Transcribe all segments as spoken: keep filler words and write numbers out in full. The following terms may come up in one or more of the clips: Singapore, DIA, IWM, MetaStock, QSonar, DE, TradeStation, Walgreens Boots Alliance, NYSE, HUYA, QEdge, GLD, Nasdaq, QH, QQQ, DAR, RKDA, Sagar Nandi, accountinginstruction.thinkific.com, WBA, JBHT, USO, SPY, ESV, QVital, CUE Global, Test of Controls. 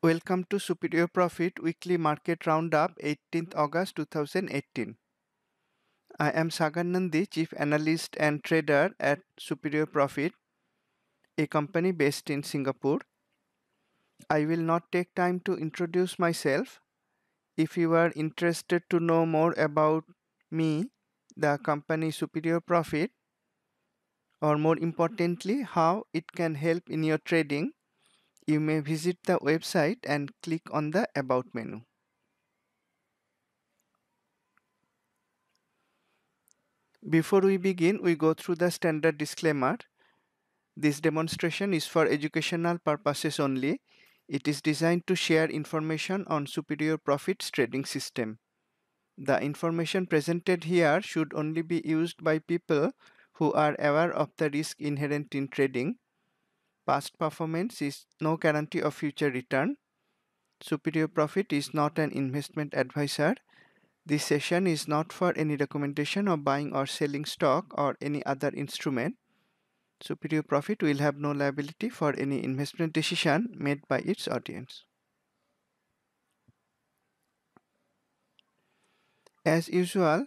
Welcome to Superior Profit Weekly Market Roundup eighteenth August two thousand eighteen. I am Sagar Nandi, Chief Analyst and Trader at Superior Profit, a company based in Singapore. I will not take time to introduce myself. If you are interested to know more about me, the company Superior Profit, or more importantly, how it can help in your trading, you may visit the website and click on the About menu. Before we begin, we go through the standard disclaimer. This demonstration is for educational purposes only. It is designed to share information on Superior Profit's trading system. The information presented here should only be used by people who are aware of the risk inherent in trading. Past performance is no guarantee of future return. Superior Profit is not an investment advisor. This session is not for any recommendation of buying or selling stock or any other instrument. Superior Profit will have no liability for any investment decision made by its audience. As usual,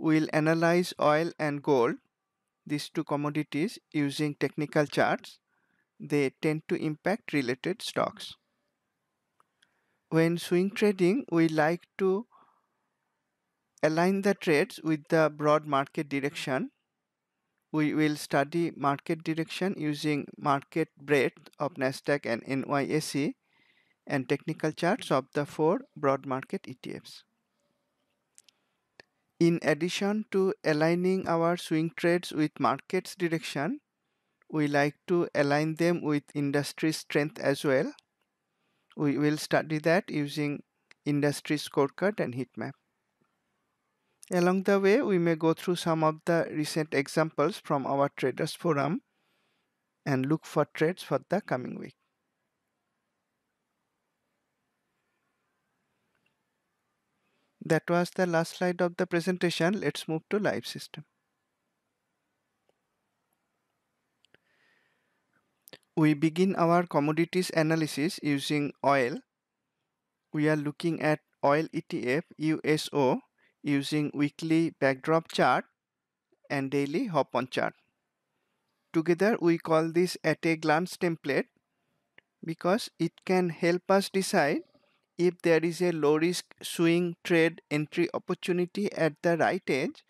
we'll analyze oil and gold, these two commodities, using technical charts. They tend to impact related stocks. When swing trading, we like to align the trades with the broad market direction. We will study market direction using market breadth of Nasdaq and N Y S E and technical charts of the four broad market E T Fs. In addition to aligning our swing trades with market's direction, we like to align them with industry strength as well. We will study that using industry scorecard and heat map. Along the way, we may go through some of the recent examples from our traders forum and look for trades for the coming week. That was the last slide of the presentation. Let's move to live system. We begin our commodities analysis using oil. We are looking at oil E T F U S O using weekly backdrop chart and daily hop-on chart. Together we call this at a glance template because it can help us decide if there is a low-risk swing trade entry opportunity at the right edge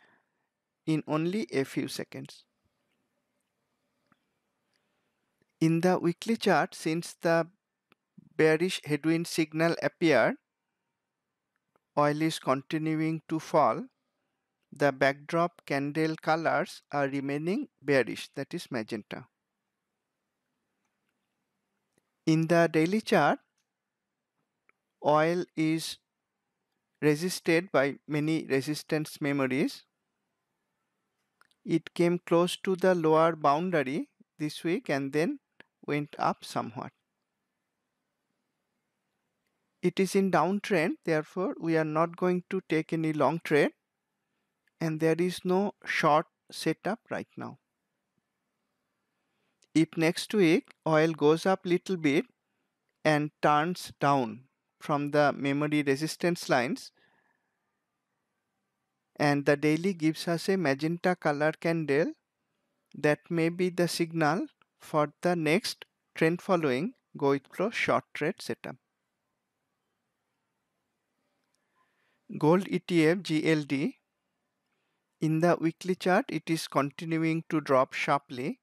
in only a few seconds. In the weekly chart, since the bearish headwind signal appeared, oil is continuing to fall. The backdrop candle colors are remaining bearish, that is magenta. In the daily chart, oil is resisted by many resistance memories. It came close to the lower boundary this week and then went up somewhat. It is in downtrend, therefore we are not going to take any long trade, and there is no short setup right now. If next week oil goes up little bit and turns down from the memory resistance lines and the daily gives us a magenta color candle, that may be the signal for the next trend following go it flow short trade setup. Gold E T F G L D. In the weekly chart, it is continuing to drop sharply.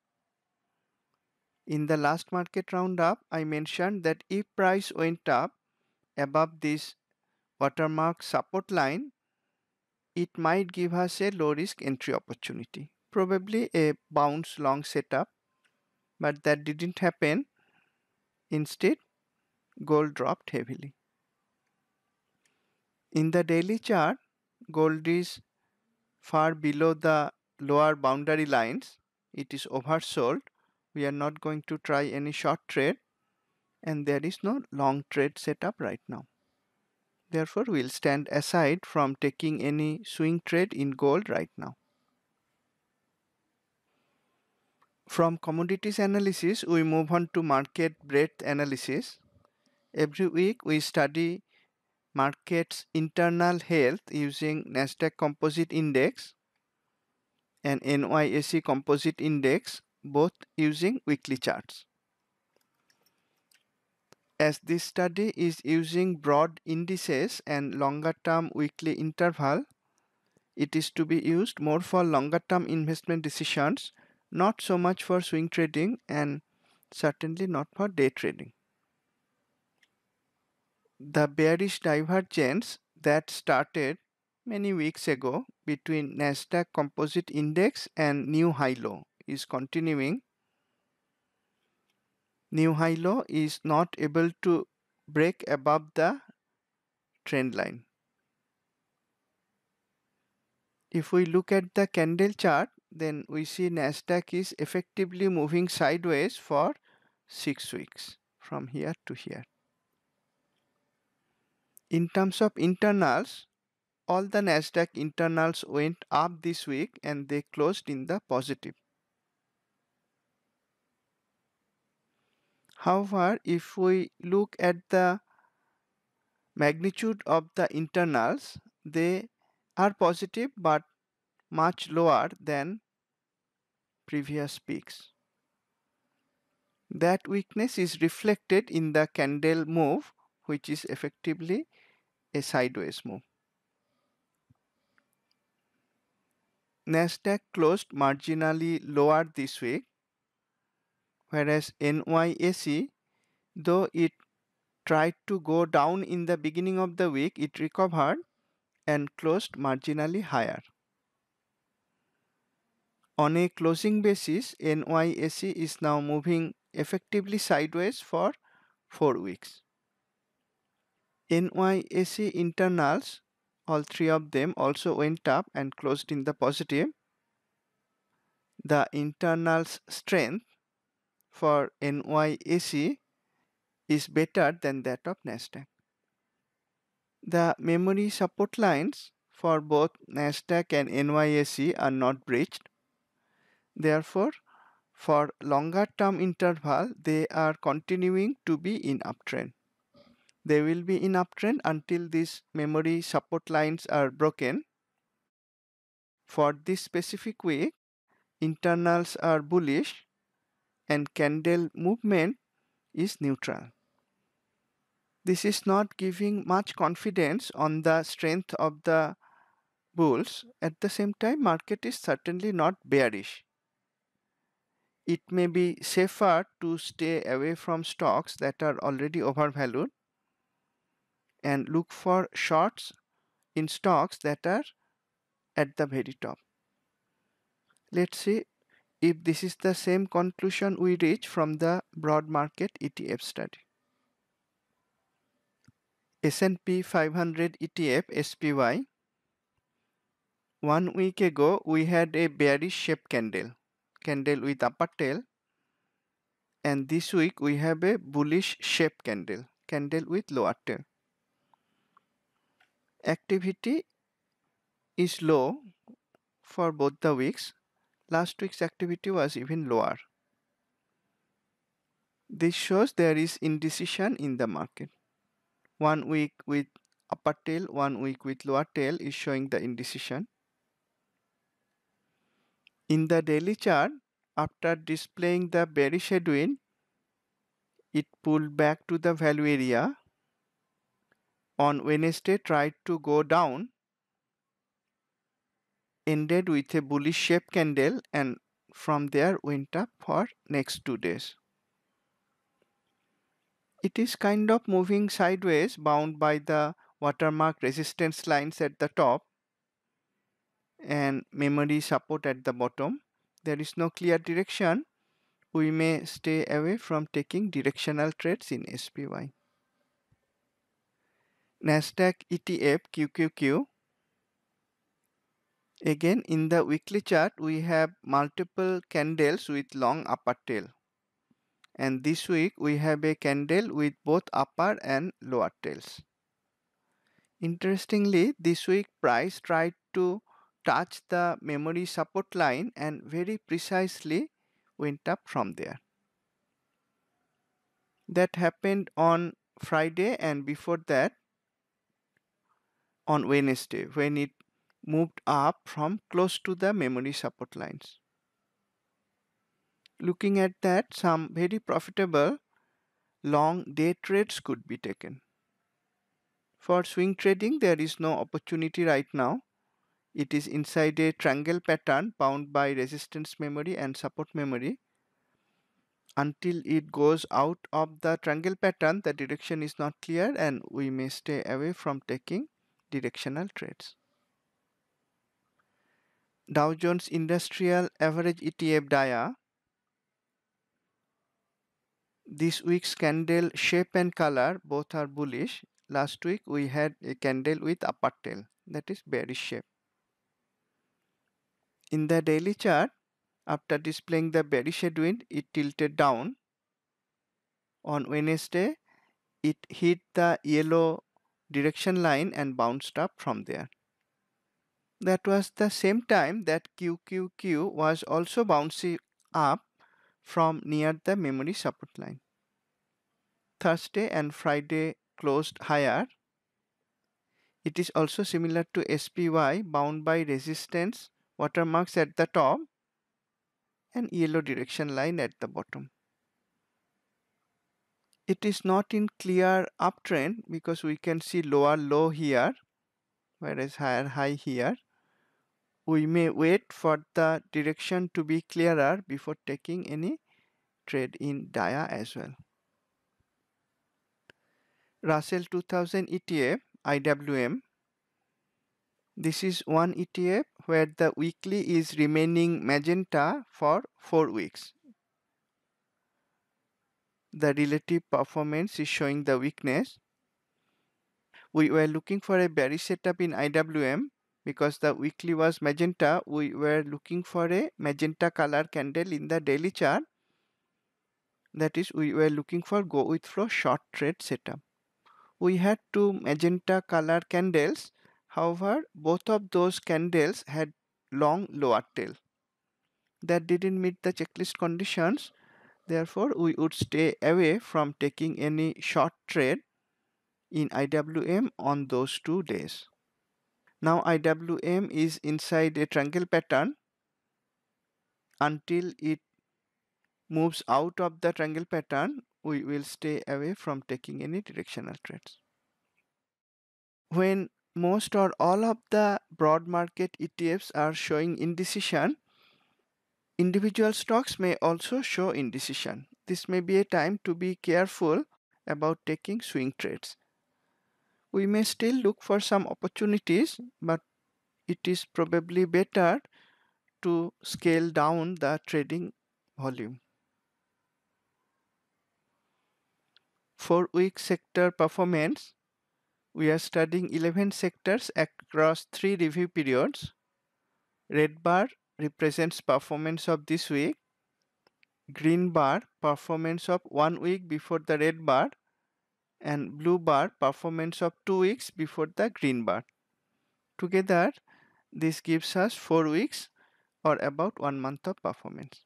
In the last market roundup, I mentioned that if price went up above this watermark support line, it might give us a low risk entry opportunity. Probably a bounce long setup, but that didn't happen. Instead, gold dropped heavily. In the daily chart, gold is far below the lower boundary lines. It is oversold. We are not going to try any short trade, and there is no long trade setup right now. Therefore, we'll stand aside from taking any swing trade in gold right now. From commodities analysis, we move on to market breadth analysis. Every week we study markets' internal health using Nasdaq Composite Index and N Y S E Composite Index, both using weekly charts. As this study is using broad indices and longer term weekly interval, it is to be used more for longer term investment decisions, not so much for swing trading and certainly not for day trading. The bearish divergence that started many weeks ago between Nasdaq Composite Index and new high low is continuing. New high low is not able to break above the trend line. If we look at the candle chart, then we see Nasdaq is effectively moving sideways for six weeks from here to here. In terms of internals, all the Nasdaq internals went up this week and they closed in the positive. However, if we look at the magnitude of the internals, they are positive but much lower than previous peaks. That weakness is reflected in the candle move, which is effectively a sideways move. Nasdaq closed marginally lower this week, whereas N Y S E, though it tried to go down in the beginning of the week, it recovered and closed marginally higher. On a closing basis, N Y S E is now moving effectively sideways for four weeks. N Y S E internals, all three of them, also went up and closed in the positive. The internals strength for N Y S E is better than that of Nasdaq. The memory support lines for both Nasdaq and N Y S E are not breached. Therefore, for longer term interval, they are continuing to be in uptrend. They will be in uptrend until these memory support lines are broken. For this specific week, internals are bullish and candle movement is neutral. This is not giving much confidence on the strength of the bulls. At the same time, market is certainly not bearish. It may be safer to stay away from stocks that are already overvalued and look for shorts in stocks that are at the very top. Let's see if this is the same conclusion we reach from the broad market E T F study. S and P five hundred E T F S P Y. One week ago, we had a bearish shaped candle. Candle with upper tail, and this week we have a bullish shape candle candle with lower tail. Activity is low for both the weeks. Last week's activity was even lower. This shows there is indecision in the market. One week with upper tail, one week with lower tail is showing the indecision. In the daily chart, after displaying the bearish headwind, it pulled back to the value area. On Wednesday, tried to go down, ended with a bullish shape candle, and from there went up for next two days. It is kind of moving sideways, bound by the watermark resistance lines at the top and memory support at the bottom. There is no clear direction. We may stay away from taking directional trades in S P Y. Nasdaq E T F Q Q Q. Again, in the weekly chart, we have multiple candles with long upper tail. And this week, we have a candle with both upper and lower tails. Interestingly, this week, price tried to touch the memory support line and very precisely went up from there. That happened on Friday and before that on Wednesday, when it moved up from close to the memory support lines. Looking at that, some very profitable long day trades could be taken. For swing trading, there is no opportunity right now. It is inside a triangle pattern bound by resistance memory and support memory. Until it goes out of the triangle pattern, the direction is not clear and we may stay away from taking directional trades. Dow Jones Industrial Average E T F D I A. This week's candle shape and color both are bullish. Last week we had a candle with upper tail, that is bearish shape. In the daily chart, after displaying the bearish headwind, it tilted down. On Wednesday, it hit the yellow direction line and bounced up from there. That was the same time that Q Q Q was also bouncing up from near the memory support line. Thursday and Friday closed higher. It is also similar to S P Y, bound by resistance watermarks at the top and yellow direction line at the bottom. It is not in clear uptrend because we can see lower low here, whereas higher high here. We may wait for the direction to be clearer before taking any trade in D I A as well. Russell two thousand E T F, I W M. This is one E T F where the weekly is remaining magenta for four weeks. The relative performance is showing the weakness. We were looking for a bearish setup in I W M because the weekly was magenta. We were looking for a magenta color candle in the daily chart. That is, we were looking for go with flow short trade setup. We had two magenta color candles. However, both of those candles had long lower tail. That didn't meet the checklist conditions. Therefore, we would stay away from taking any short trade in I W M on those two days. Now, I W M is inside a triangle pattern. Until it moves out of the triangle pattern, we will stay away from taking any directional trades. When most or all of the broad market E T Fs are showing indecision, individual stocks may also show indecision. This may be a time to be careful about taking swing trades. We may still look for some opportunities, but it is probably better to scale down the trading volume. Four-week sector performance. We are studying eleven sectors across three review periods. Red bar represents performance of this week. Green bar, performance of one week before the red bar. And blue bar, performance of two weeks before the green bar. Together, this gives us four weeks or about one month of performance.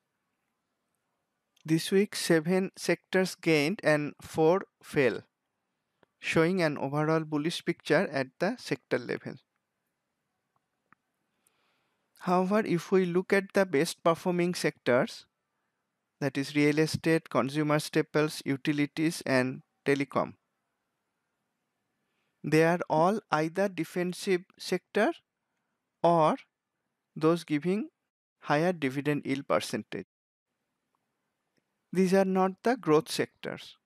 This week, seven sectors gained and four fell, showing an overall bullish picture at the sector level. However, if we look at the best performing sectors, that is real estate, consumer staples, utilities and telecom, they are all either defensive sector or those giving higher dividend yield percentage. These are not the growth sectors.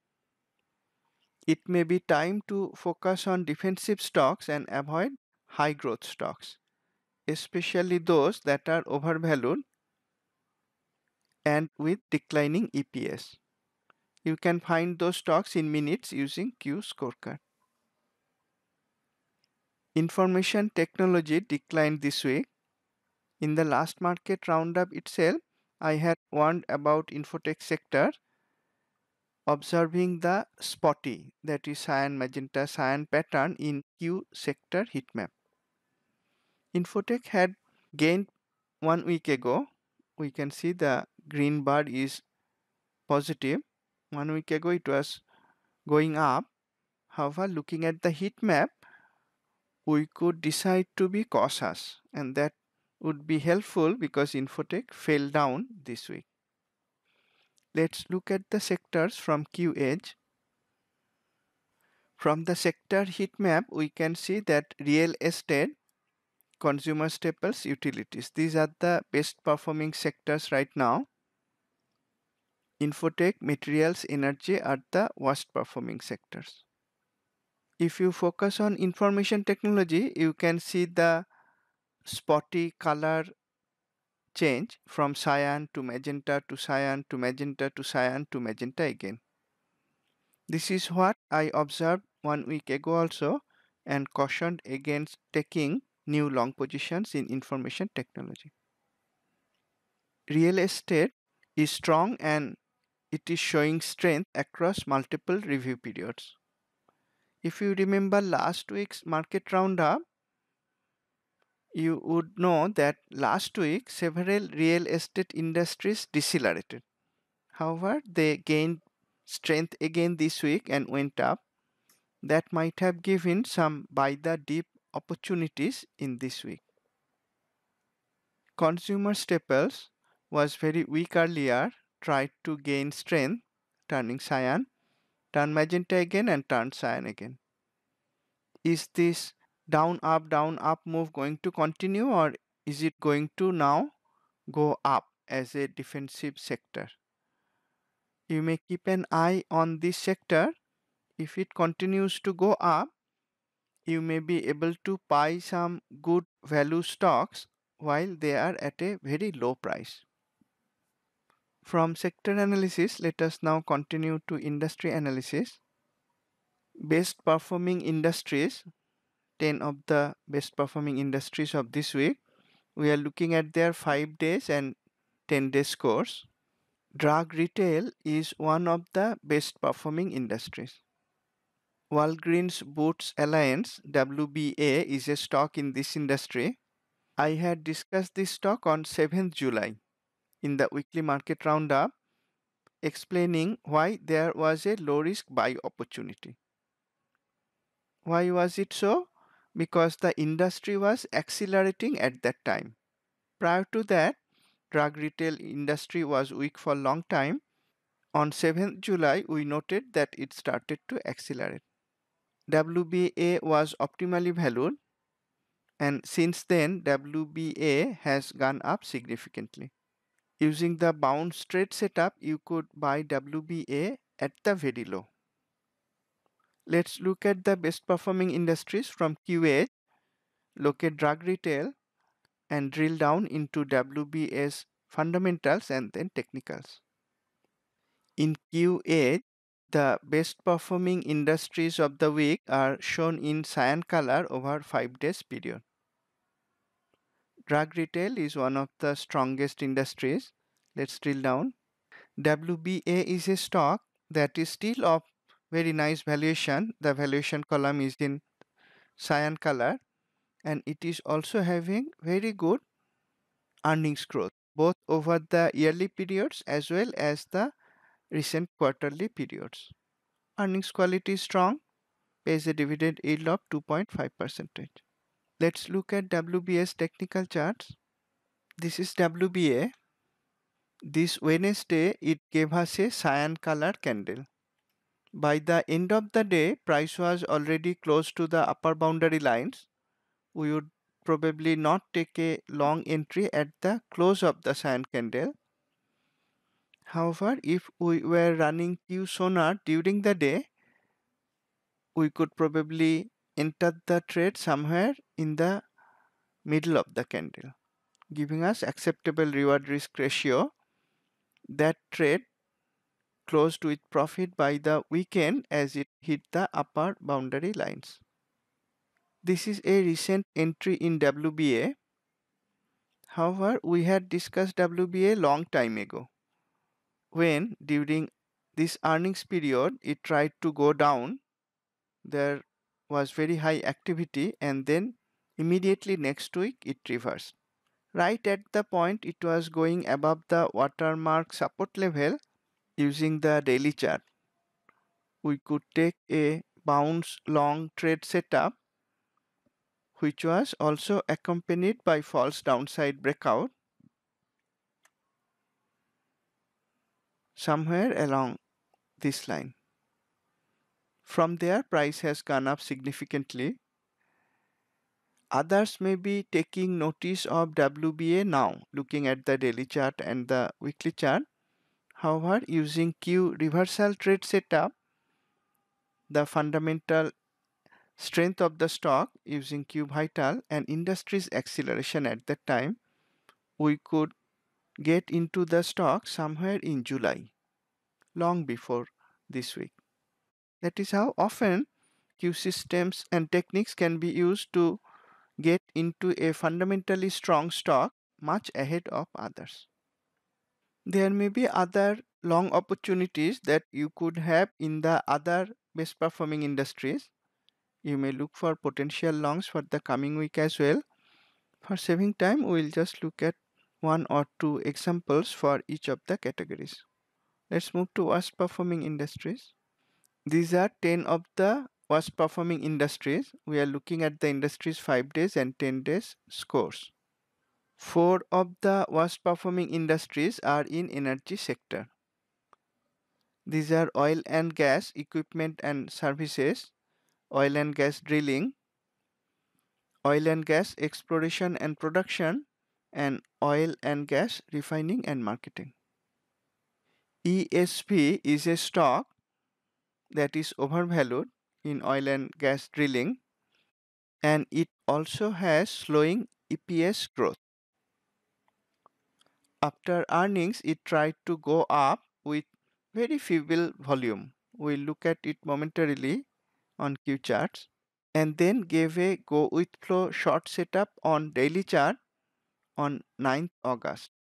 It may be time to focus on defensive stocks and avoid high growth stocks, especially those that are overvalued and with declining E P S. You can find those stocks in minutes using Q scorecard. Information technology declined this week. In the last market roundup itself, I had warned about infotech sector, observing the spotty, that is cyan, magenta, cyan pattern in Q sector heatmap. Infotech had gained one week ago. We can see the green bar is positive. One week ago it was going up, However, looking at the heat map, we could decide to be cautious, and that would be helpful because Infotech fell down this week. Let's look at the sectors from QEdge. From the sector heat map, we can see that real estate, consumer staples, utilities, these are the best performing sectors right now. Infotech, materials, energy are the worst performing sectors. If you focus on information technology, you can see the spotty color change from cyan to magenta to cyan to magenta to cyan to magenta again. This is what I observed one week ago also, and cautioned against taking new long positions in information technology. Real estate is strong and it is showing strength across multiple review periods. If you remember last week's market roundup, you would know that last week several real estate industries decelerated. However, they gained strength again this week and went up. That might have given some buy the dip opportunities in this week. Consumer staples was very weak earlier, tried to gain strength, turning cyan, turn magenta again and turn cyan again. Is this down up down up move going to continue, or is it going to now go up as a defensive sector? You may keep an eye on this sector. If it continues to go up, you may be able to buy some good value stocks while they are at a very low price. From sector analysis, let us now continue to industry analysis. Best performing industries, ten of the best performing industries of this week. We are looking at their five days and ten day scores. Drug retail is one of the best performing industries. Walgreens Boots Alliance, W B A, is a stock in this industry. I had discussed this stock on seventh July in the weekly market roundup, explaining why there was a low risk buy opportunity. Why was it so? Because the industry was accelerating at that time. Prior to that, drug retail industry was weak for a long time. On seventh July, we noted that it started to accelerate. W B A was optimally valued, and since then W B A has gone up significantly. Using the bounce trade setup, you could buy W B A at the very low. Let's look at the best performing industries from Q H, locate drug retail, and drill down into W B A's fundamentals and then technicals. In Q H, the best performing industries of the week are shown in cyan color over five days period. Drug retail is one of the strongest industries. Let's drill down. W B A is a stock that is still of very nice valuation. The valuation column is in cyan color, and it is also having very good earnings growth, both over the yearly periods as well as the recent quarterly periods. Earnings quality is strong, pays a dividend yield of two point five percent. Let's look at W B A's technical charts. This is W B A. This Wednesday, it gave us a cyan color candle. By the end of the day, price was already close to the upper boundary lines. We would probably not take a long entry at the close of the cyan candle. However, if we were running QSonar during the day, we could probably enter the trade somewhere in the middle of the candle, giving us acceptable reward risk ratio. That trade closed with profit by the weekend as it hit the upper boundary lines. This is a recent entry in W B A. However, we had discussed W B A long time ago, when during this earnings period it tried to go down. There was very high activity, and then immediately next week it reversed. Right at the point it was going above the watermark support level, using the daily chart, we could take a bounce long trade setup, which was also accompanied by false downside breakout somewhere along this line. From there, price has gone up significantly. Others may be taking notice of W B A now, looking at the daily chart and the weekly chart. However, using Q reversal trade setup, the fundamental strength of the stock using QVital and industry's acceleration at that time, we could get into the stock somewhere in July, long before this week. That is how often Q systems and techniques can be used to get into a fundamentally strong stock much ahead of others. There may be other long opportunities that you could have in the other best performing industries. You may look for potential longs for the coming week as well. For saving time, we will just look at one or two examples for each of the categories. Let's move to worst performing industries. These are ten of the worst performing industries. We are looking at the industries five days and ten days scores. Four of the worst performing industries are in energy sector. These are oil and gas, equipment and services, oil and gas drilling, oil and gas exploration and production, and oil and gas refining and marketing. E S V is a stock that is overvalued in oil and gas drilling, and it also has slowing E P S growth. After earnings, it tried to go up with very feeble volume. We'll look at it momentarily on Q charts, and then gave a go with flow short setup on daily chart on ninth August.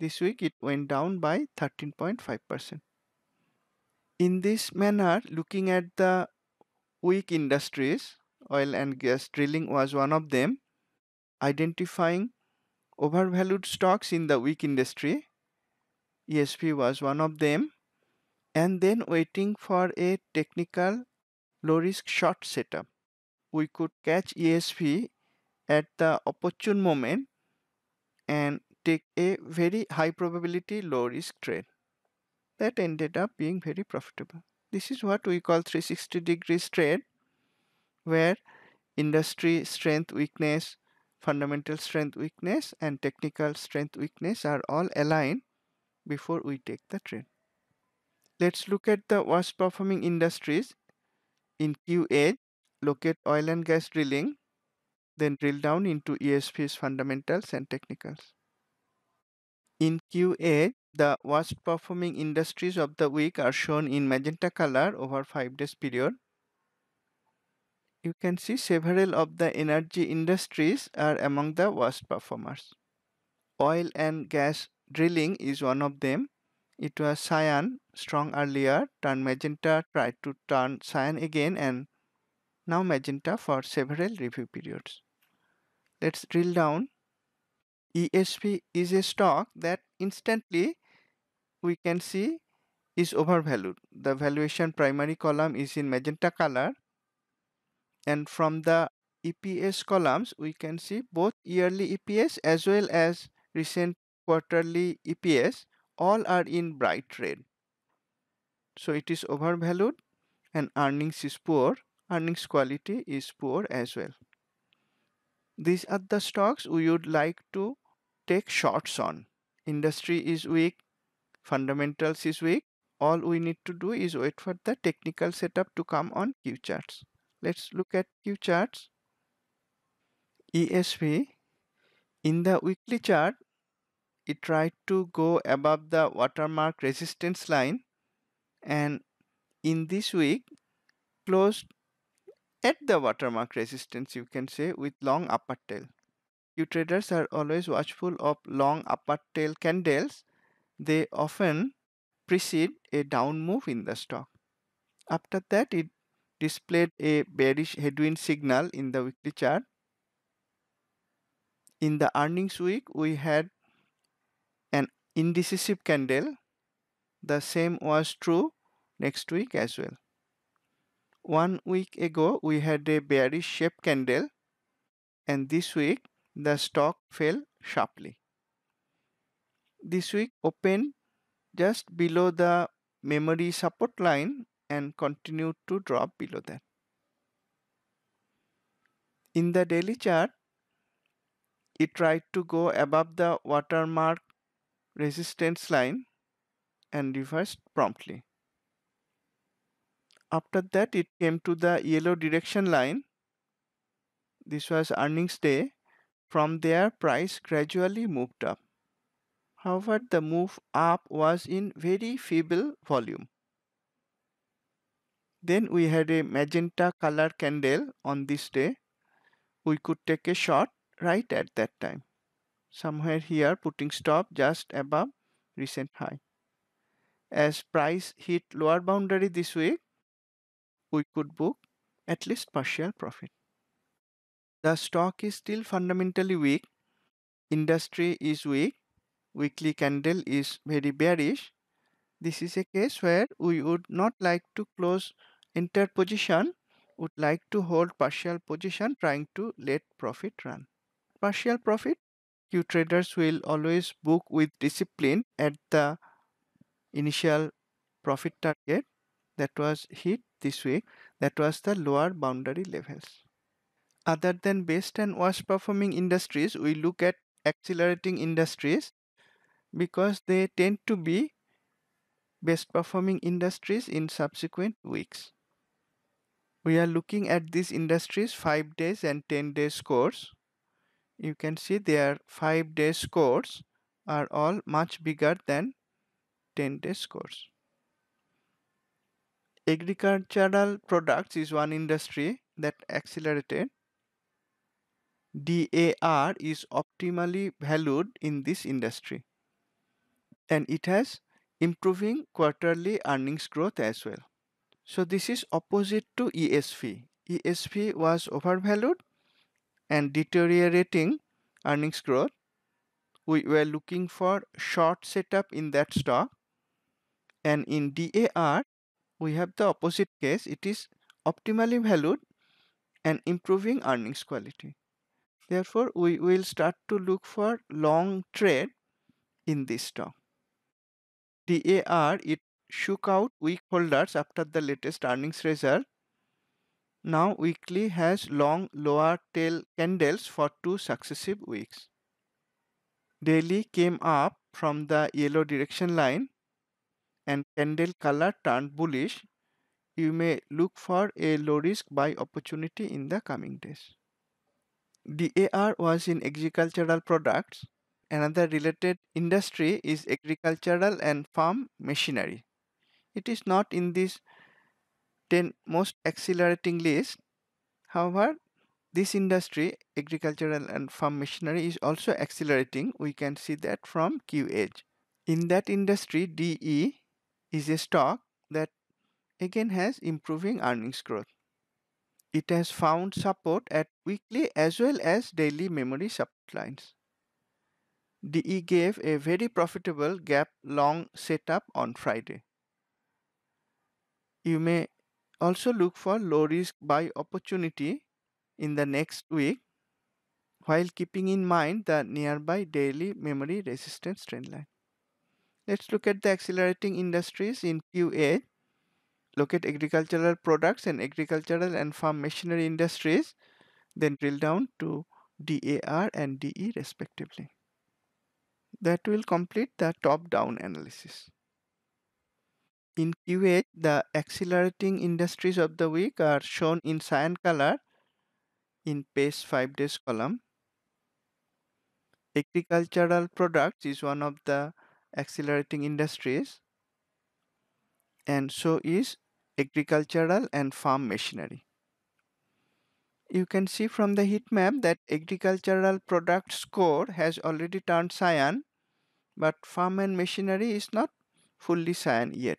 This week it went down by thirteen point five percent. In this manner, looking at the weak industries, oil and gas drilling was one of them, identifying overvalued stocks in the weak industry, E S V was one of them, and then waiting for a technical low risk short setup. We could catch E S V at the opportune moment and take a very high probability low risk trade. That ended up being very profitable. This is what we call three sixty degrees trade, where industry strength weakness, fundamental strength weakness, and technical strength weakness are all aligned before we take the trade. Let's look at the worst performing industries in Q H. Locate oil and gas drilling, then drill down into E S V's fundamentals and technicals. In Q H, the worst performing industries of the week are shown in magenta color over five days period. You can see several of the energy industries are among the worst performers. Oil and gas drilling is one of them. It was cyan, strong earlier, turned magenta, tried to turn cyan again, and now magenta for several review periods. Let's drill down. E S V is a stock that instantly we can see is overvalued. The valuation primary column is in magenta color, and from the E P S columns we can see both yearly E P S as well as recent quarterly E P S. All are in bright red. So it is overvalued and earnings is poor. Earnings quality is poor as well. These are the stocks we would like to take shorts on. Industry is weak, fundamentals is weak. All we need to do is wait for the technical setup to come on Q charts. Let's look at Q charts. E S V, in the weekly chart, it tried to go above the watermark resistance line, and in this week closed at the watermark resistance, you can say, with long upper tail. Q traders are always watchful of long upper tail candles. They often precede a down move in the stock. After that, it displayed a bearish headwind signal in the weekly chart. In the earnings week, we had an indecisive candle. The same was true next week as well. one week ago we had a bearish shape candle, and this week the stock fell sharply. This week opened just below the memory support line and continued to drop below that. In the daily chart, it tried to go above the watermark resistance line and reversed promptly. After that, it came to the yellow direction line. This was earnings day. From there, price gradually moved up. However, the move up was in very feeble volume. Then we had a magenta color candle on this day. We could take a shot right at that time, somewhere here, putting stop just above recent high. As price hit lower boundary this week, we could book at least partial profit. The stock is still fundamentally weak. Industry is weak. Weekly candle is very bearish. This is a case where we would not like to close entire position, would like to hold partial position, trying to let profit run. Partial profit, Q traders will always book with discipline at the initial profit target that was hit this week, that was the lower boundary levels. Other than best and worst performing industries, we look at accelerating industries because they tend to be best performing industries in subsequent weeks. We are looking at these industries five days and ten day scores. You can see their five day scores are all much bigger than ten day scores. Agricultural products is one industry that accelerated. D A R is optimally valued in this industry, and it has improving quarterly earnings growth as well. So this is opposite to E S V. E S V was overvalued and deteriorating earnings growth. We were looking for short setup in that stock, and in D A R we have the opposite case. It is optimally valued and improving earnings quality. Therefore, we will start to look for long trade in this stock. D A R, it shook out weak holders after the latest earnings result. Now weekly has long lower tail candles for two successive weeks. Daily came up from the yellow direction line and candle color turned bullish. You may look for a low risk buy opportunity in the coming days. D A R was in agricultural products. Another related industry is agricultural and farm machinery. It is not in this ten most accelerating list. However, this industry, agricultural and farm machinery, is also accelerating. We can see that from QEdge. In that industry, D E is a stock that again has improving earnings growth. It has found support at weekly as well as daily memory support lines. D E gave a very profitable gap long setup on Friday. You may also look for low risk buy opportunity in the next week, while keeping in mind the nearby daily memory resistance trendline. Let's look at the accelerating industries in Q H. Look at agricultural products and agricultural and farm machinery industries, then drill down to D A R and D E respectively. That will complete the top-down analysis. In Q H, the accelerating industries of the week are shown in cyan color in past five days column. Agricultural products is one of the accelerating industries, and so is agricultural and farm machinery. You can see from the heat map that agricultural product score has already turned cyan, but farm and machinery is not fully cyan yet.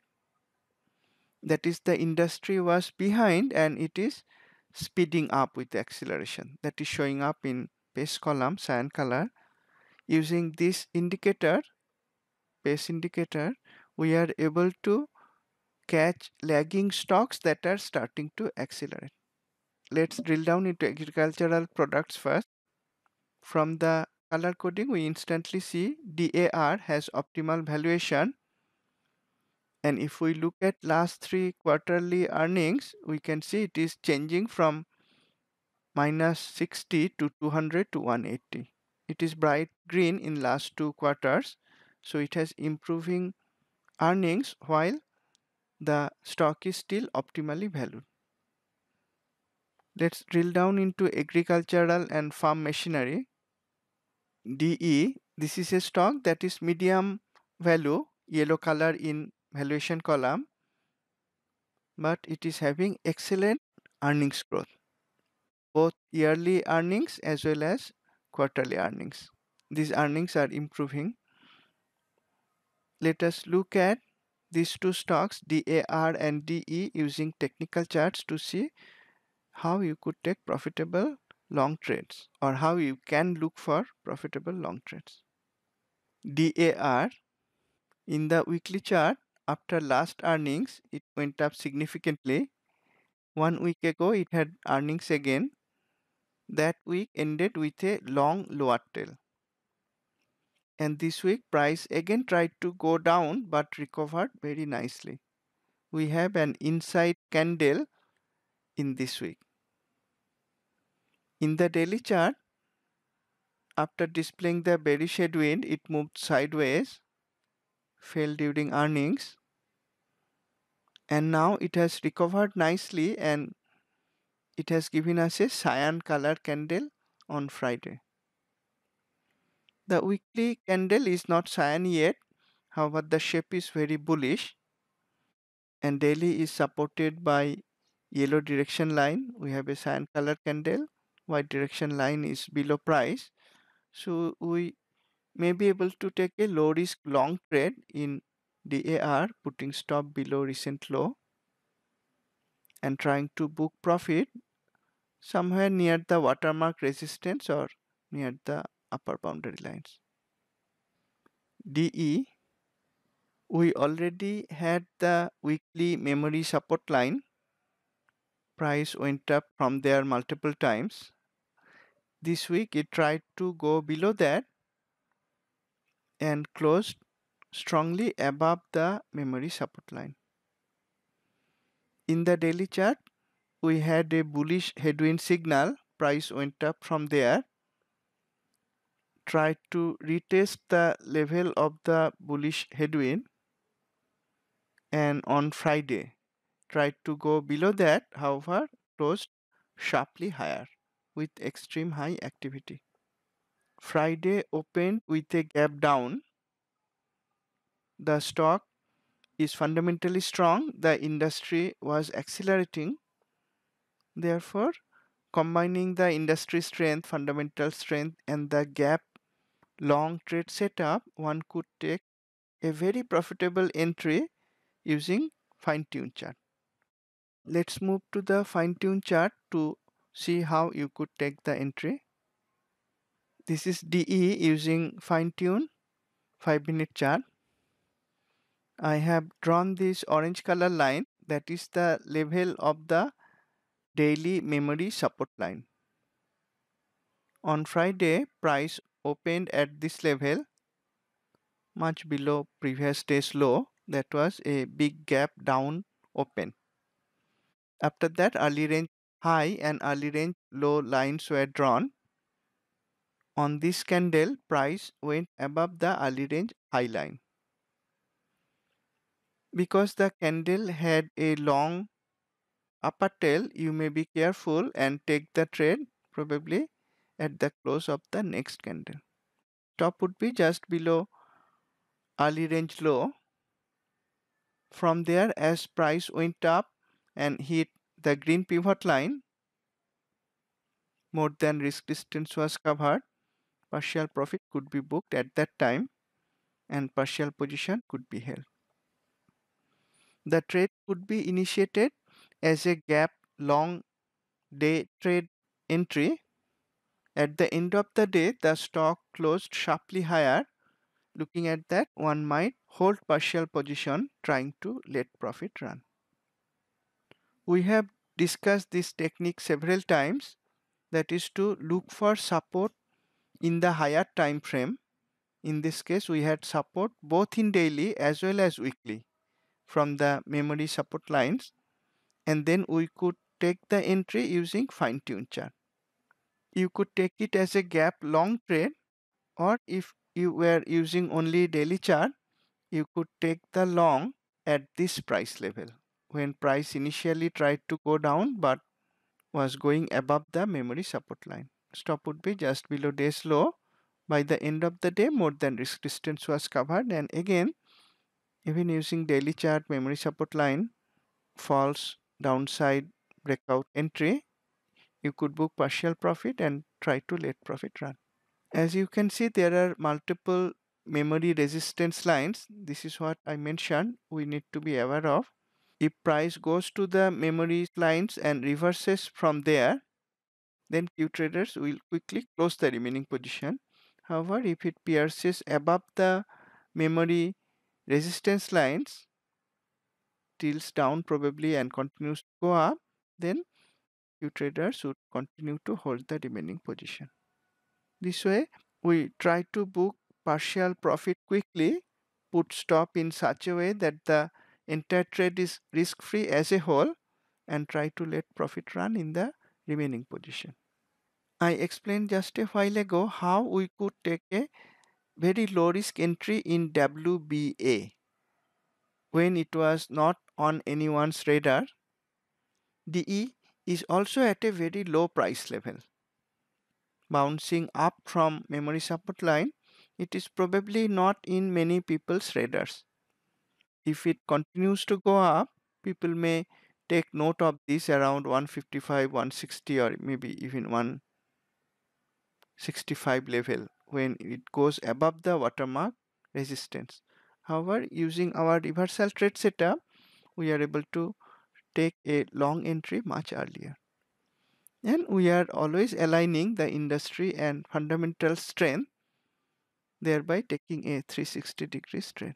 That is, the industry was behind and it is speeding up with the acceleration. That is showing up in base column, cyan color. Using this indicator, base indicator, we are able to catch lagging stocks that are starting to accelerate. Let's drill down into agricultural products first. From the color coding, we instantly see D A R has optimal valuation. And if we look at last three quarterly earnings, we can see it is changing from minus sixty to two hundred to one eighty. It is bright green in last two quarters. So it has improving earnings while the stock is still optimally valued. Let's drill down into agricultural and farm machinery. D E, this is a stock that is medium value, yellow color in valuation column, but it is having excellent earnings growth, both yearly earnings as well as quarterly earnings. These earnings are improving. Let us look at these two stocks, D A R and D E, using technical charts to see how you could take profitable long trades, or how you can look for profitable long trades. D A R, in the weekly chart, after last earnings, it went up significantly. One week ago, it had earnings again. That week ended with a long lower tail. And this week, price again tried to go down but recovered very nicely. We have an inside candle in this week. In the daily chart, after displaying the bearish headwind, it moved sideways, fell during earnings, and now it has recovered nicely and it has given us a cyan color candle on Friday. The weekly candle is not cyan yet, however the shape is very bullish, and daily is supported by yellow direction line. We have a cyan color candle, white direction line is below price, so we may be able to take a low risk long trade in D A R, putting stop below recent low and trying to book profit somewhere near the watermark resistance or near the upper boundary lines. D E, we already had the weekly memory support line. Price went up from there multiple times. This week it tried to go below that and closed strongly above the memory support line. In the daily chart, we had a bullish headwind signal. Price went up from there, tried to retest the level of the bullish headwind, and on Friday tried to go below that, however closed sharply higher with extreme high activity. Friday opened with a gap down. The stock is fundamentally strong. The industry was accelerating. Therefore, combining the industry strength, fundamental strength, and the gap long trade setup, one could take a very profitable entry using fine-tuned chart. Let's move to the fine-tuned chart to see how you could take the entry. This is D E using fine-tuned five minute chart. I have drawn this orange color line, that is the level of the daily memory support line. On Friday, price opened at this level, much below previous day's low. That was a big gap down open. After that, early range high and early range low lines were drawn. On this candle, price went above the early range high line. Because the candle had a long upper tail, you may be careful and take the trade probably at the close of the next candle. Top would be just below early range low. From there, as price went up and hit the green pivot line, more than risk distance was covered, partial profit could be booked at that time and partial position could be held. The trade could be initiated as a gap long day trade entry. At the end of the day, the stock closed sharply higher looking at that, one might hold partial position trying to let profit run. We have discussed this technique several times, that is to look for support in the higher time frame. In this case, we had support both in daily as well as weekly from the memory support lines, and then we could take the entry using fine-tuned chart. You could take it as a gap long trade, or if you were using only daily chart, you could take the long at this price level when price initially tried to go down but was going above the memory support line. Stop would be just below day's low. By the end of the day, more than risk distance was covered, and again, even using daily chart, memory support line, false downside breakout entry, you could book partial profit and try to let profit run. As you can see, there are multiple memory resistance lines. This is what I mentioned we need to be aware of. If price goes to the memory lines and reverses from there, then Q traders will quickly close the remaining position. However, if it pierces above the memory resistance lines, tilts down probably and continues to go up, then Q traders should continue to hold the remaining position. This way, we try to book partial profit quickly, put stop in such a way that the entire trade is risk-free as a whole, and try to let profit run in the remaining position. I explained just a while ago how we could take a very low risk entry in W B A when it was not on anyone's radar. D E is also at a very low price level, bouncing up from memory support line. It is probably not in many people's radars. If it continues to go up, people may take note of this around one fifty-five, one sixty, or maybe even one sixty-five level when it goes above the watermark resistance. However, using our reversal trade setup, we are able to take a long entry much earlier. And we are always aligning the industry and fundamental strength, thereby taking a three sixty degree trade.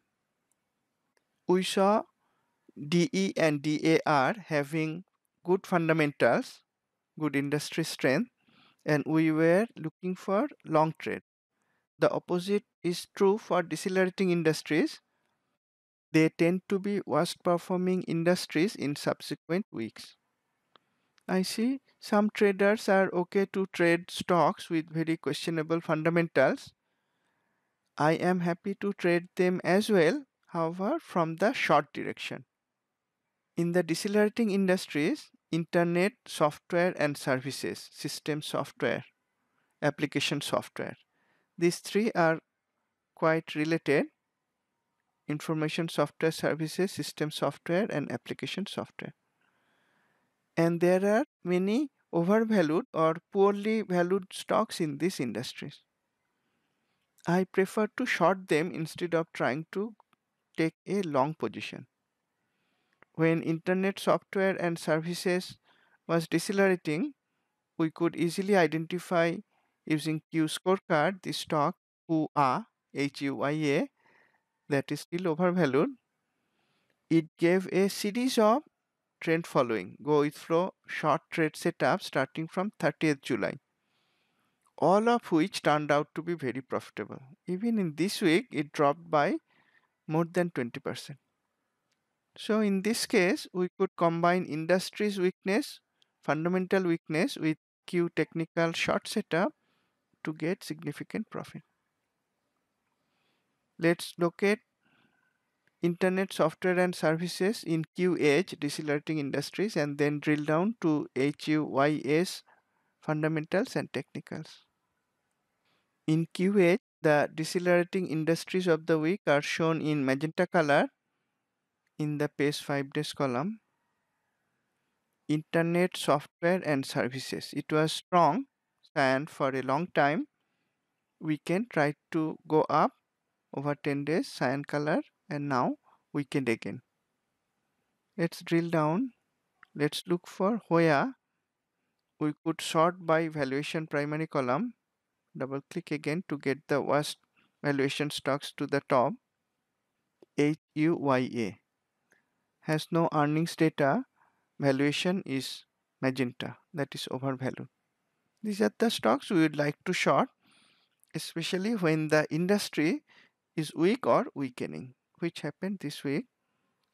We saw D E and D A R having good fundamentals, good industry strength, and we were looking for long trade. The opposite is true for decelerating industries. They tend to be worst performing industries in subsequent weeks. I see some traders are okay to trade stocks with very questionable fundamentals. I am happy to trade them as well, however, from the short direction. In the decelerating industries, internet software and services, system software, application software, these three are quite related: information software services, system software, and application software. And there are many overvalued or poorly valued stocks in these industries. I prefer to short them instead of trying to take a long position. When internet software and services was decelerating, we could easily identify using Q scorecard the stock H U Y A that is still overvalued. It gave a series of trend following go with flow short trade setup starting from thirtieth July, all of which turned out to be very profitable. Even in this week, it dropped by more than twenty percent. So in this case, we could combine industry's weakness, fundamental weakness with Q technical short setup to get significant profit. Let's locate internet software and services in Q H, decelerating industries, and then drill down to H U Y S fundamentals and technicals. In Q H, the decelerating industries of the week are shown in magenta color in the past five days column. Internet software and services, it was strong and for a long time. We can try to go up over ten days, cyan color, and now weekend again. Let's drill down. Let's look for HUYA. We could sort by valuation primary column. Double click again to get the worst valuation stocks to the top, H U Y A. Has no earnings data, valuation is magenta, that is overvalued. These are the stocks we would like to short, especially when the industry is weak or weakening, which happened this week.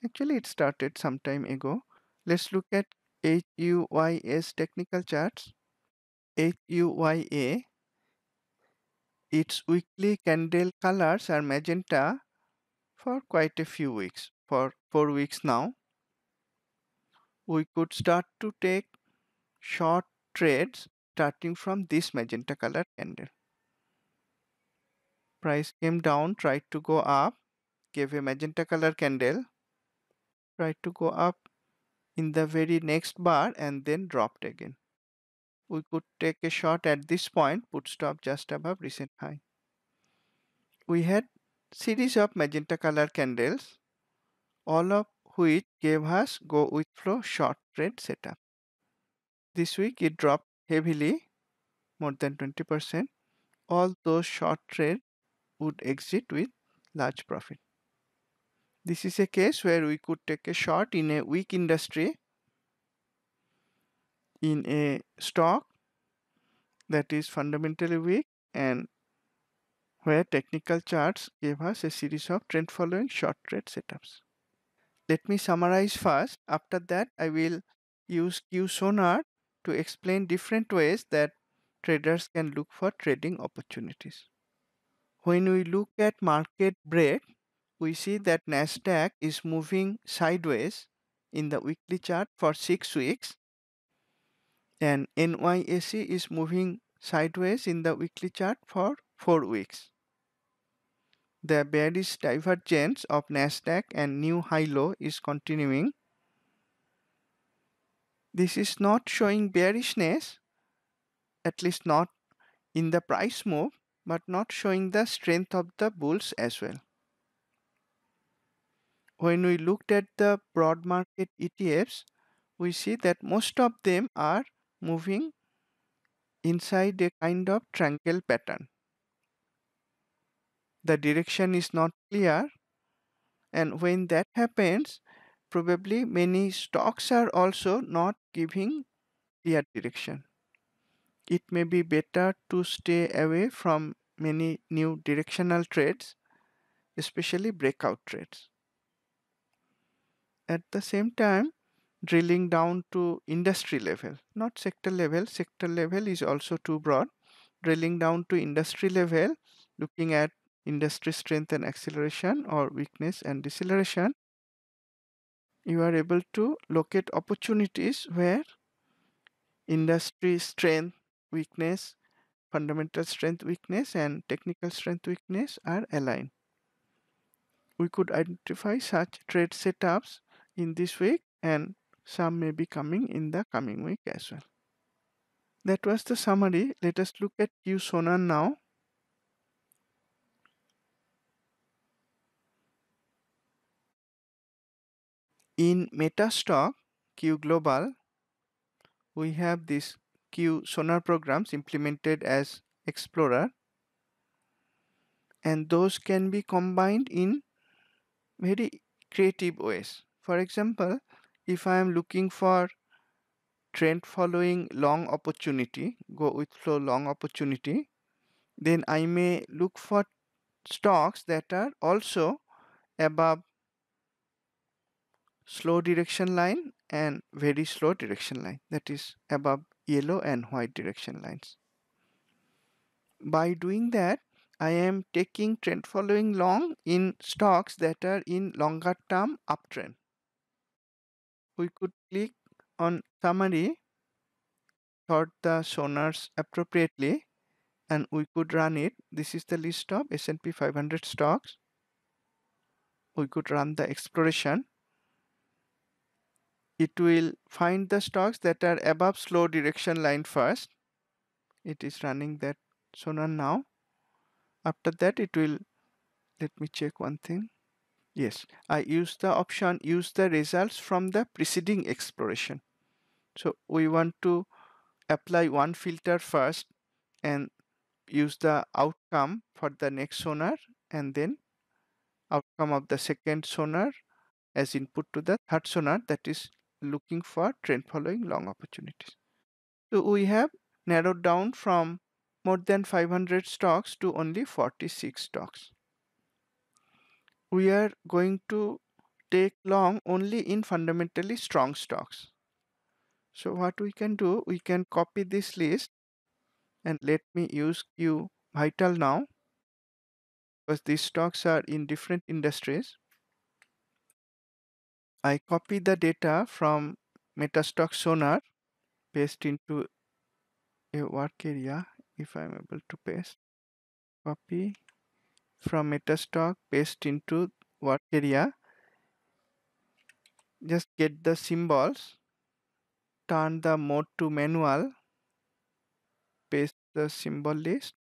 Actually, it started some time ago. Let's look at H U Y A's technical charts. H U Y A, its weekly candle colors are magenta for quite a few weeks, for four weeks now. We could start to take short trades starting from this magenta color candle. Price came down, tried to go up, gave a magenta color candle, tried to go up in the very next bar and then dropped again. We could take a shot at this point, put stop just above recent high. We had series of magenta color candles, all of which gave us go with flow short trade setup. This week it dropped heavily, more than twenty percent. All those short trades would exit with large profit. This is a case where we could take a short in a weak industry, in a stock that is fundamentally weak and where technical charts gave us a series of trend following short trade setups. Let me summarize first. After that, I will use QSonar to explain different ways that traders can look for trading opportunities. When we look at market break, we see that Nasdaq is moving sideways in the weekly chart for six weeks and N Y S E is moving sideways in the weekly chart for four weeks. The bearish divergence of Nasdaq and new high-low is continuing. This is not showing bearishness, at least not in the price move, but not showing the strength of the bulls as well. When we looked at the broad market E T Fs, we see that most of them are moving inside a kind of triangle pattern. The direction is not clear, and when that happens, probably many stocks are also not giving clear direction. It may be better to stay away from many new directional trades, especially breakout trades. At the same time, drilling down to industry level, not sector level, sector level is also too broad. Drilling down to industry level, looking at industry strength and acceleration or weakness and deceleration, you are able to locate opportunities where industry strength, weakness, fundamental strength weakness and technical strength weakness are aligned. We could identify such trade setups in this week and some may be coming in the coming week as well. That was the summary. Let us look at QSonar now. In MetaStock, Q Global, we have this QSonar programs implemented as Explorer, and those can be combined in very creative ways. For example, if I am looking for trend following long opportunity, go with flow long opportunity, then I may look for stocks that are also above slow direction line and very slow direction line, that is above yellow and white direction lines. By doing that, I am taking trend following long in stocks that are in longer term uptrend. We could click on summary, sort the sonars appropriately, and we could run it. This is the list of S and P five hundred stocks. We could run the exploration. It will find the stocks that are above slow direction line first. It is running that sonar now. After that, it will, let me check one thing. Yes, I use the option, use the results from the preceding exploration. So we want to apply one filter first and use the outcome for the next sonar and then outcome of the second sonar as input to the third sonar that is looking for trend following long opportunities. So we have narrowed down from more than five hundred stocks to only forty-six stocks. We are going to take long only in fundamentally strong stocks. So what we can do, we can copy this list and let me use QVital now because these stocks are in different industries. I copy the data from MetaStock Sonar, paste into a work area if I'm able to paste. Copy from MetaStock, paste into work area. Just get the symbols, turn the mode to manual, paste the symbol list.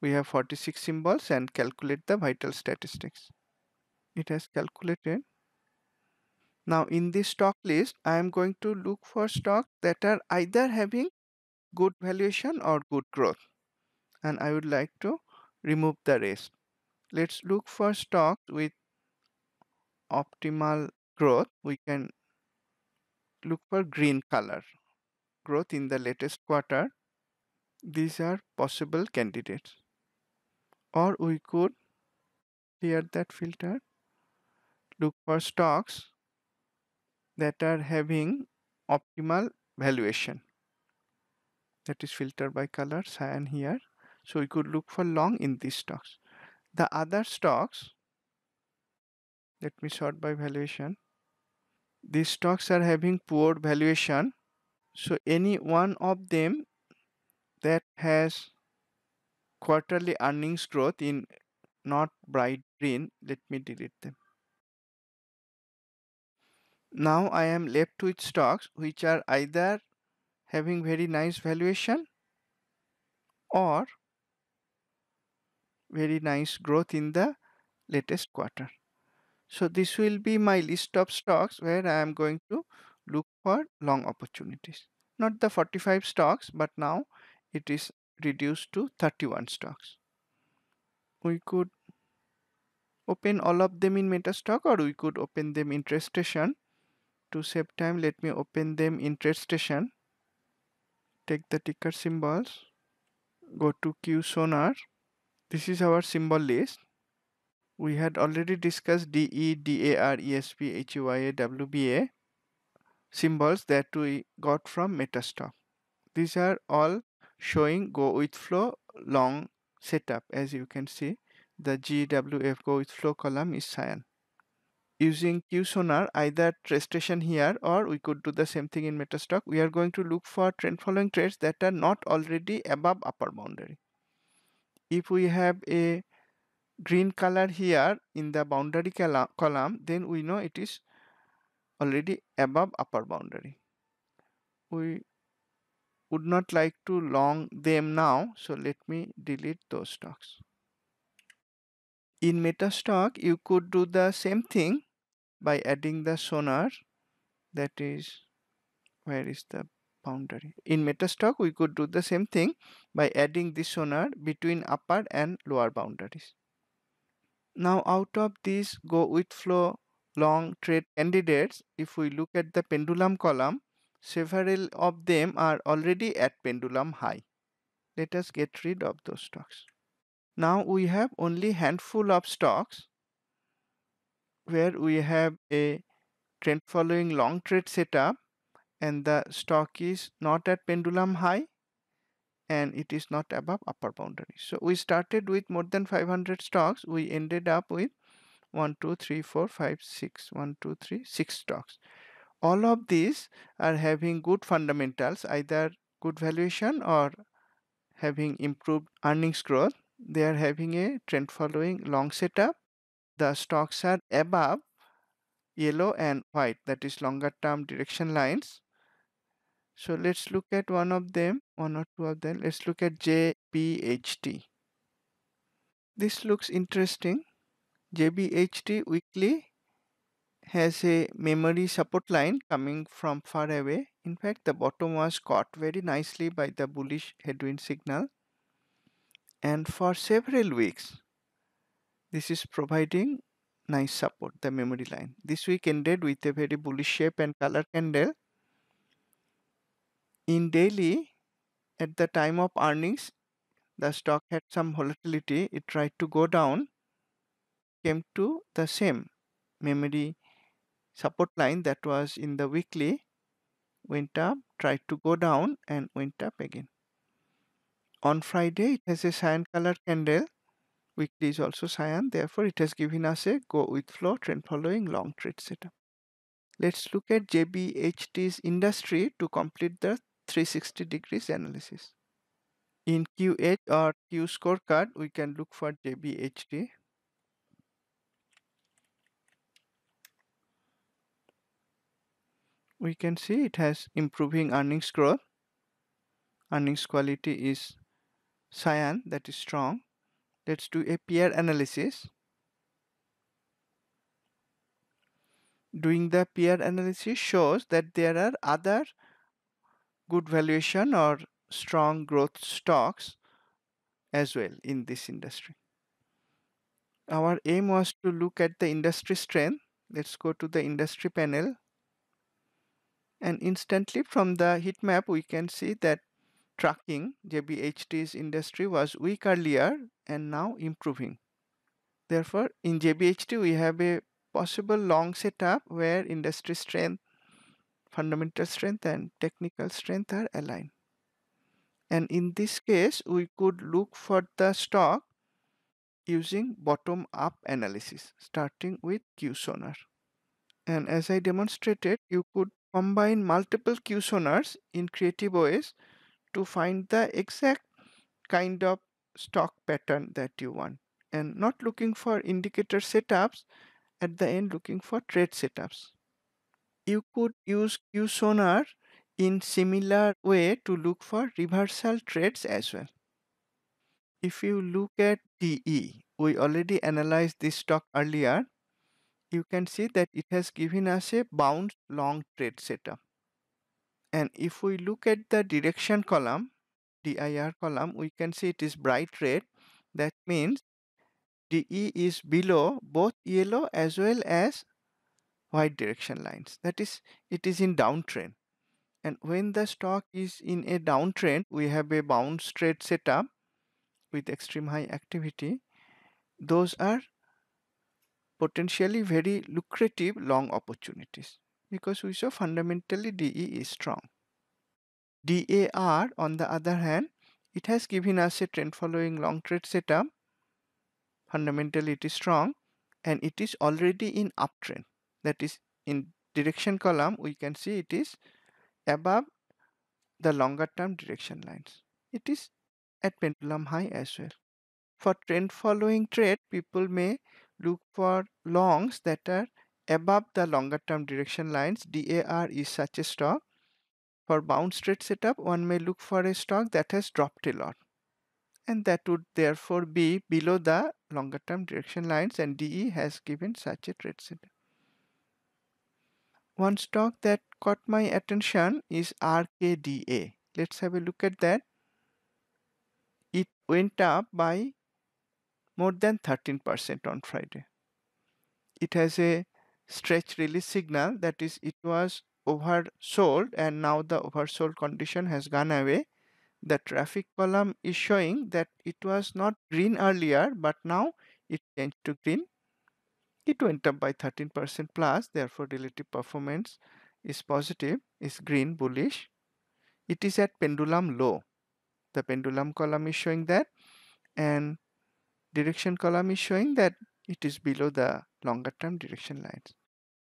We have forty-six symbols and calculate the vital statistics. It has calculated. Now in this stock list, I am going to look for stocks that are either having good valuation or good growth, and I would like to remove the rest. Let's look for stocks with optimal growth. We can look for green color, growth in the latest quarter. These are possible candidates, or we could clear that filter, look for stocks that are having optimal valuation, that is filtered by color cyan here. So we could look for long in these stocks. The other stocks, let me sort by valuation. These stocks are having poor valuation, so any one of them that has quarterly earnings growth in not bright green, let me delete them. Now I am left with stocks which are either having very nice valuation or very nice growth in the latest quarter. So this will be my list of stocks where I am going to look for long opportunities. Not the forty-five stocks, but now it is reduced to thirty-one stocks. We could open all of them in MetaStock, or we could open them in TradeStation. To save time, let me open them in TradeStation. Take the ticker symbols, go to QSonar. This is our symbol list. We had already discussed D E, D A R, E S V, H U Y A, W B A symbols that we got from MetaStock. These are all showing go with flow long setup. As you can see, the G W F go with flow column is cyan. Using QSonar, either TradeStation here or we could do the same thing in MetaStock. We are going to look for trend following trades that are not already above upper boundary. If we have a green color here in the boundary col column, then we know it is already above upper boundary. We would not like to long them now, so let me delete those stocks. In MetaStock, you could do the same thing by adding the sonar, that is, where is the boundary? In MetaStock, we could do the same thing by adding the sonar between upper and lower boundaries. Now, out of these go with flow long trade candidates, if we look at the pendulum column, several of them are already at pendulum high. Let us get rid of those stocks. Now we have only handful of stocks where we have a trend following long trade setup and the stock is not at pendulum high and it is not above upper boundary. So we started with more than five hundred stocks. We ended up with one, two, three, four, five, six, one, two, three, six stocks. All of these are having good fundamentals, either good valuation or having improved earnings growth. They are having a trend following long setup. The stocks are above yellow and white, that is longer term direction lines. So let's look at one of them, one or two of them. Let's look at J B H T. This looks interesting. J B H T weekly has a memory support line coming from far away. In fact, the bottom was caught very nicely by the bullish headwind signal. and for several weeks this is providing nice support, the memory line. This week ended with a very bullish shape and color candle. In daily, at the time of earnings, the stock had some volatility. It tried to go down, came to the same memory support line that was in the weekly, went up, tried to go down and went up again. On Friday, it has a cyan color candle. Weekly is also cyan, therefore it has given us a go with flow trend following long trade setup. Let's look at J B H T's industry to complete the three sixty degrees analysis. In Q H or Q scorecard, we can look for J B H T. We can see it has improving earnings growth. Earnings quality is cyan, that is strong. Let's do a peer analysis. Doing the peer analysis shows that there are other good valuation or strong growth stocks as well in this industry. Our aim was to look at the industry strength. Let's go to the industry panel. And instantly from the heat map, we can see that trucking, J B H T's industry, was weak earlier and now improving. Therefore, in J B H T, we have a possible long setup where industry strength, fundamental strength and technical strength are aligned. And in this case, we could look for the stock using bottom-up analysis, starting with QSonar. And as I demonstrated, you could combine multiple QSonars in creative ways to find the exact kind of stock pattern that you want, and not looking for indicator setups at the end, looking for trade setups. You could use QSonar in similar way to look for reversal trades as well. If you look at D E, we already analyzed this stock earlier. You can see that it has given us a bounce long trade setup. And if we look at the direction column, D I R column, we can see it is bright red. That means D E is below both yellow as well as white direction lines. That is, it is in downtrend. And when the stock is in a downtrend, we have a bounce trade setup with extreme high activity. Those are potentially very lucrative long opportunities, because we saw fundamentally D E is strong. D A R, on the other hand, it has given us a trend following long trade setup. Fundamentally it is strong and it is already in uptrend. That is, in direction column, we can see it is above the longer term direction lines. It is at pendulum high as well. For trend following trade, people may look for longs that are above the longer term direction lines. D A R is such a stock. For bounce trade setup, one may look for a stock that has dropped a lot, and that would therefore be below the longer term direction lines, and D E has given such a trade setup. One stock that caught my attention is R K D A. Let's have a look at that. It went up by more than thirteen percent on Friday. It has a stretch release signal, that is, it was oversold and now the oversold condition has gone away. The traffic column is showing that it was not green earlier, but now it changed to green. It went up by thirteen percent plus, therefore relative performance is positive, is green, bullish. It is at pendulum low. The pendulum column is showing that, and direction column is showing that it is below the longer term direction lines.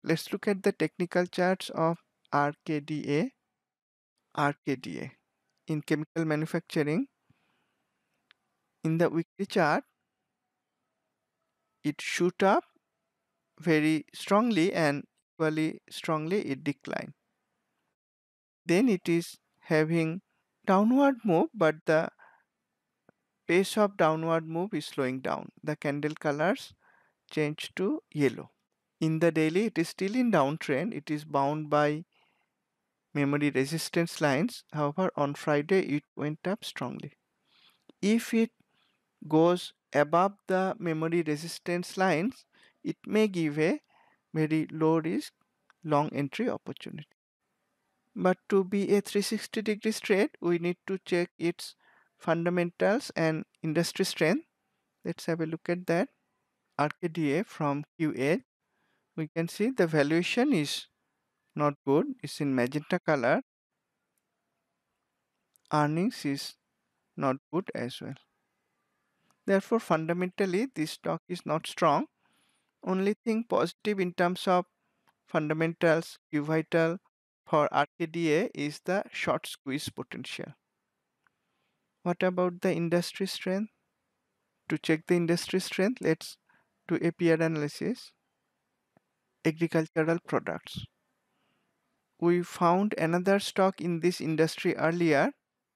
Let's look at the technical charts of R K D A. R K D A in chemical manufacturing. In the weekly chart, it shoot up very strongly and equally strongly it declined. Then it is having downward move, but the pace of downward move is slowing down. The candle colors change to yellow. In the daily, it is still in downtrend. It is bound by memory resistance lines. However, on Friday, it went up strongly. If it goes above the memory resistance lines, it may give a very low risk long entry opportunity. But to be a three sixty degree trade, we need to check its fundamentals and industry strength. Let's have a look at that. R K D A from Q H. We can see the valuation is not good. It's in magenta color. Earnings is not good as well. Therefore, fundamentally, this stock is not strong. Only thing positive in terms of fundamentals, QVital for R K D A is the short squeeze potential. What about the industry strength? To check the industry strength, let's do a peer analysis. Agricultural products. We found another stock in this industry earlier,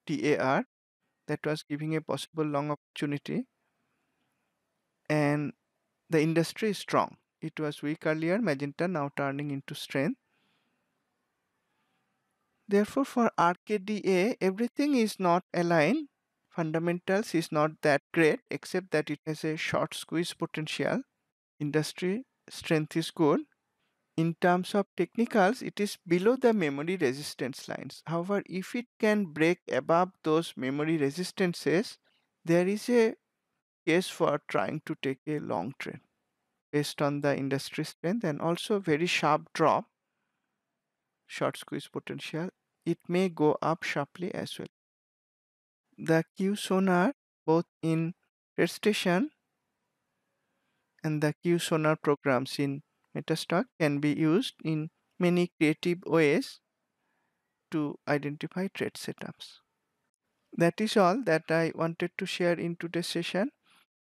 D A R, that was giving a possible long opportunity. And the industry is strong. It was weak earlier, magenta, now turning into strength. Therefore, for R K D A, everything is not aligned. Fundamentals is not that great, except that it has a short squeeze potential. Industry strength is good. In terms of technicals, it is below the memory resistance lines. However, if it can break above those memory resistances, there is a case for trying to take a long trade based on the industry strength and also very sharp drop, short squeeze potential. It may go up sharply as well. The QSonar, both in TradeStation and the QSonar programs in MetaStock, can be used in many creative ways to identify trade setups. That is all that I wanted to share in today's session.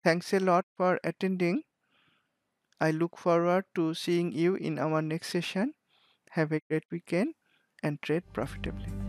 Thanks a lot for attending. I look forward to seeing you in our next session. Have a great weekend and trade profitably.